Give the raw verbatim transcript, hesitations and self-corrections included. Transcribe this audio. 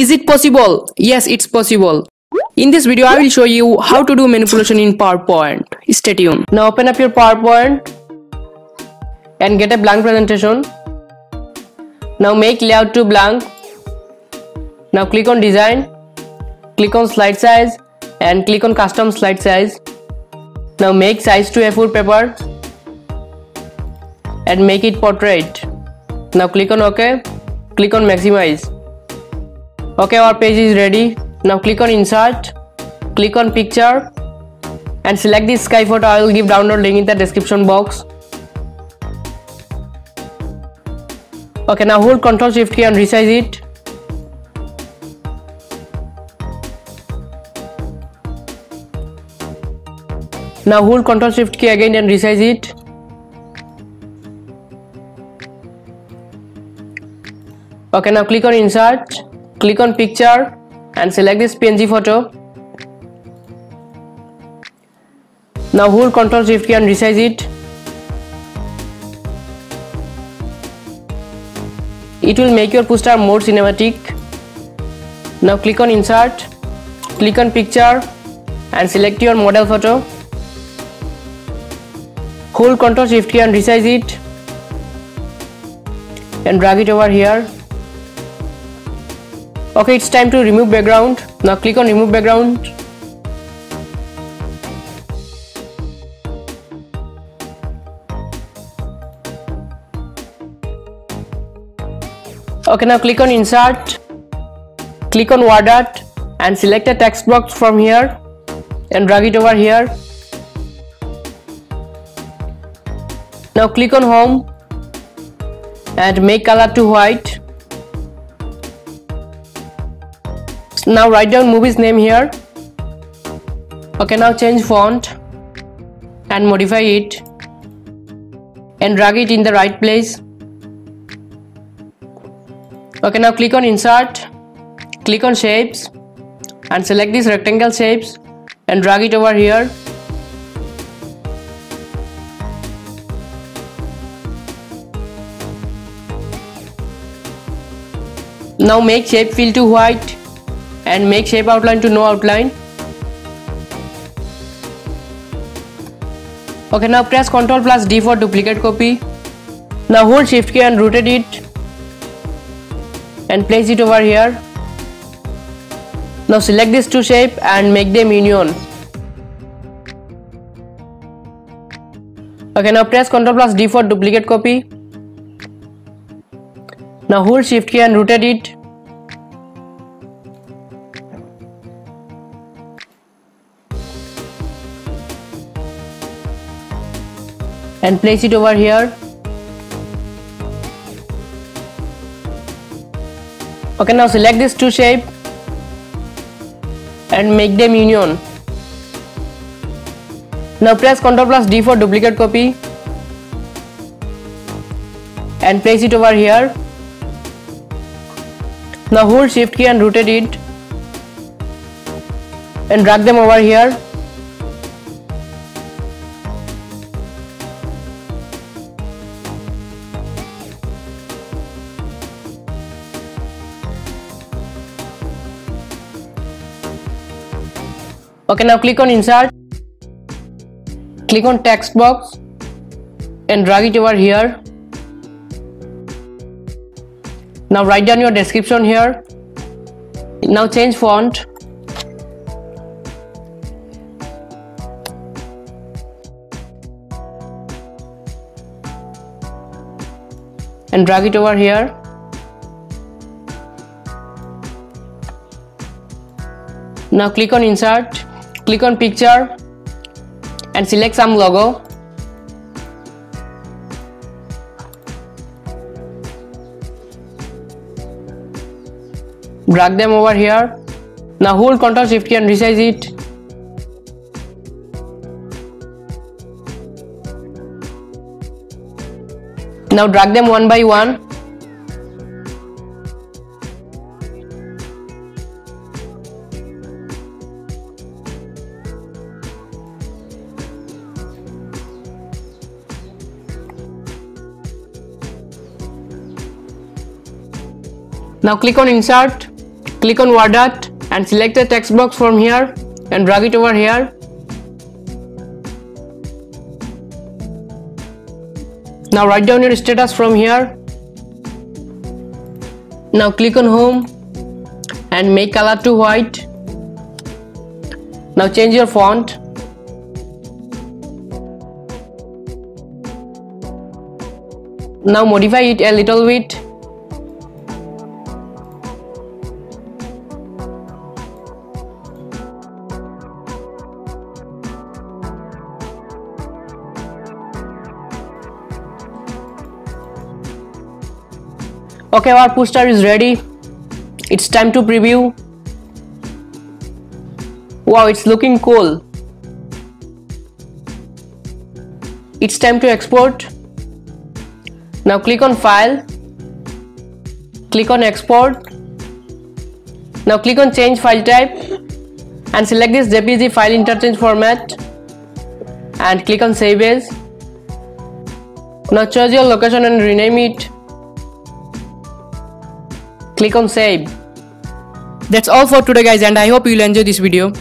Is it possible? Yes, it's possible. In this video, I will show you how to do manipulation in PowerPoint. Stay tuned. Now open up your PowerPoint and get a blank presentation. Now make layout to blank. Now click on design, click on slide size and click on custom slide size. Now make size to A four paper and make it portrait. Now click on OK, click on maximize. Okay, our page is ready. Now click on insert, click on picture and select this sky photo. I will give download link in the description box. Okay, now hold Ctrl Shift key and resize it. Now hold Ctrl Shift key again and resize it. Okay, now click on insert, click on picture and select this P N G photo. Now hold Ctrl Shift key and resize it. It will make your poster more cinematic. Now click on insert, click on picture and select your model photo. Hold Ctrl Shift key and resize it and drag it over here. Okay, it's time to remove background. Now click on remove background. Okay, now click on insert, click on word art and select a text box from here and drag it over here. Now click on home and make color to white. Now write down movie's name here. Okay, now change font and modify it and drag it in the right place. Okay, now click on insert, click on shapes and select these rectangle shapes and drag it over here. Now make shape fill to white and make shape outline to no outline. Okay, now press Ctrl plus D for duplicate copy. Now hold Shift key and rotate it and place it over here. Now select these two shapes and make them union. Okay, now press Ctrl plus D for duplicate copy. Now hold Shift key and rotate it. And place it over here. Okay, now select these two shapes and make them union. Now press Ctrl plus D for duplicate copy and place it over here. Now hold Shift key and rotate it and drag them over here. Okay, now click on insert, click on text box and drag it over here. Now write down your description here. Now change font. And drag it over here. Now click on insert. Click on picture and select some logo. Drag them over here. Now hold Ctrl Shift key and resize it. Now drag them one by one. Now click on insert, Click on word art and select the text box from here and drag it over here. Now write down your status from here. Now click on home and make color to white. Now change your font. Now modify it a little bit. Okay, our poster is ready. It's time to preview. Wow, it's looking cool. It's time to export. Now click on File, click on Export. Now click on Change File Type and select this J P G File Interchange format and click on Save As. Now choose your location and rename it. Click on Save. That's all for today, guys, and I hope you'll enjoy this video.